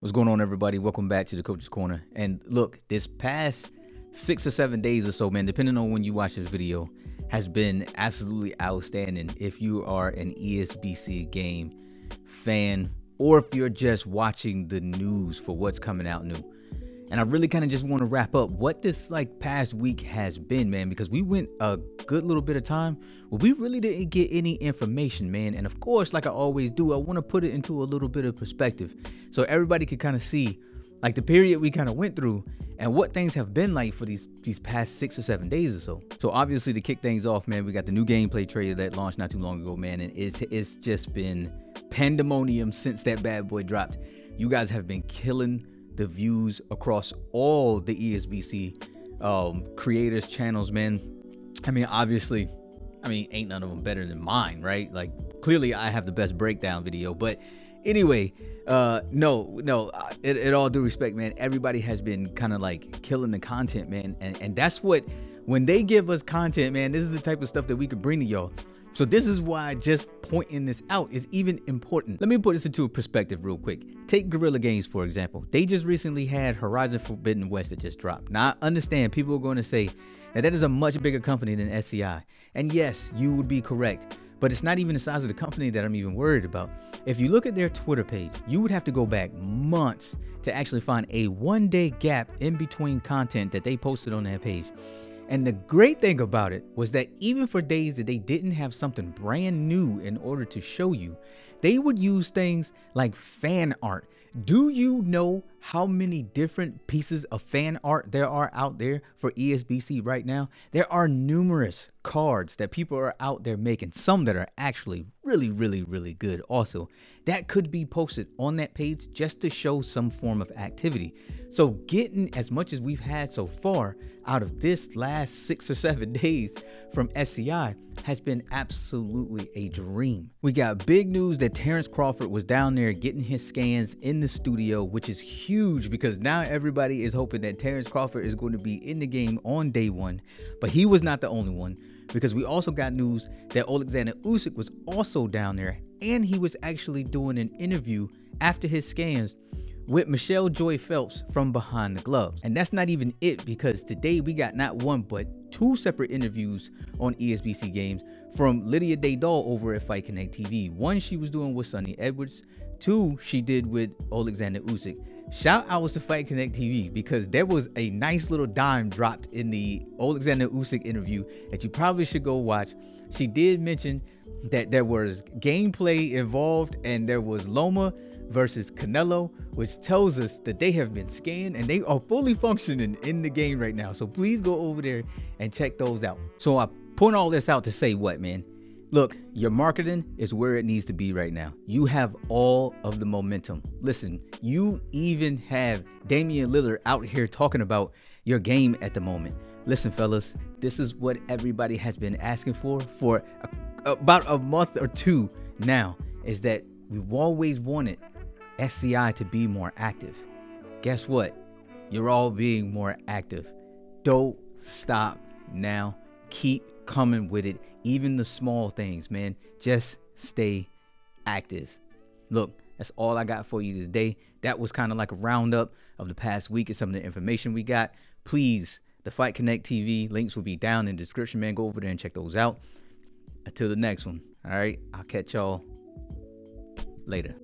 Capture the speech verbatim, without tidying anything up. What's going on, everybody? Welcome back to The Coach's Corner. And look, this past six or seven days or so, man, depending on when you watch this video, has been absolutely outstanding. If you are an E S B C game fan, or if you're just watching the news for what's coming out new. And I really kind of just want to wrap up what this like past week has been, man, because we went a good little bit of time where we really didn't get any information, man. And of course, like I always do, I want to put it into a little bit of perspective so everybody could kind of see like the period we kind of went through and what things have been like for these these past six or seven days or so. So obviously, to kick things off, man, we got the new gameplay trailer that launched not too long ago, man, and it's it's just been pandemonium since that bad boy dropped. You guys have been killing the views across all the E S B C um, creators channels, man. I mean, obviously, I mean, ain't none of them better than mine, right? Like, clearly I have the best breakdown video, but anyway, uh, no, no, it, it all due respect, man. Everybody has been kind of like killing the content, man. And, and that's what, when they give us content, man, this is the type of stuff that we could bring to y'all. So this is why just pointing this out is even important. Let me put this into a perspective real quick. Take Guerrilla Games, for example. They just recently had Horizon Forbidden West that just dropped. Now, I understand people are going to say that that is a much bigger company than S C I. And yes, you would be correct. But it's not even the size of the company that I'm even worried about. If you look at their Twitter page, you would have to go back months to actually find a one-day gap in between content that they posted on their page. And the great thing about it was that even for days that they didn't have something brand new in order to show you, they would use things like fan art. Do you know how many different pieces of fan art there are out there for E S B C right now? There are numerous cards that people are out there making, some that are actually really, really, really good also, that could be posted on that page just to show some form of activity. So getting as much as we've had so far out of this last six or seven days from S C I has been absolutely a dream. We got big news that Terrence Crawford was down there getting his scans in the studio, which is huge because now everybody is hoping that Terrence Crawford is going to be in the game on day one, but he was not the only one, because we also got news that Oleksandr Usyk was also down there, and he was actually doing an interview after his scans with Michelle Joy Phelps from Behind the Gloves. And that's not even it, because today we got not one but two separate interviews on E S B C Games from Lydia Daydoll over at Fight Connect T V. One she was doing with Sunny Edwards, two she did with Oleksandr Usyk. Shout out to Fight Connect T V, because there was a nice little dime dropped in the Oleksandr Usyk interview that you probably should go watch. She did mention that there was gameplay involved, and there was Loma versus Canelo, which tells us that they have been scanned and they are fully functioning in the game right now. So please go over there and check those out. So I point all this out to say what, man? Look, your marketing is where it needs to be right now. You have all of the momentum. Listen, you even have Damian Lillard out here talking about your game at the moment. Listen, fellas, this is what everybody has been asking for for a, about a month or two now, is that we've always wanted S C I to be more active. Guess what? You're all being more active. Don't stop now. Keep coming with it. Even the small things, man. Just stay active. Look, that's all I got for you today. That was kind of like a roundup of the past week and some of the information we got. Please, the Fight Connect T V links will be down in the description, man. Go over there and check those out. Until the next one, all right? I'll catch y'all later.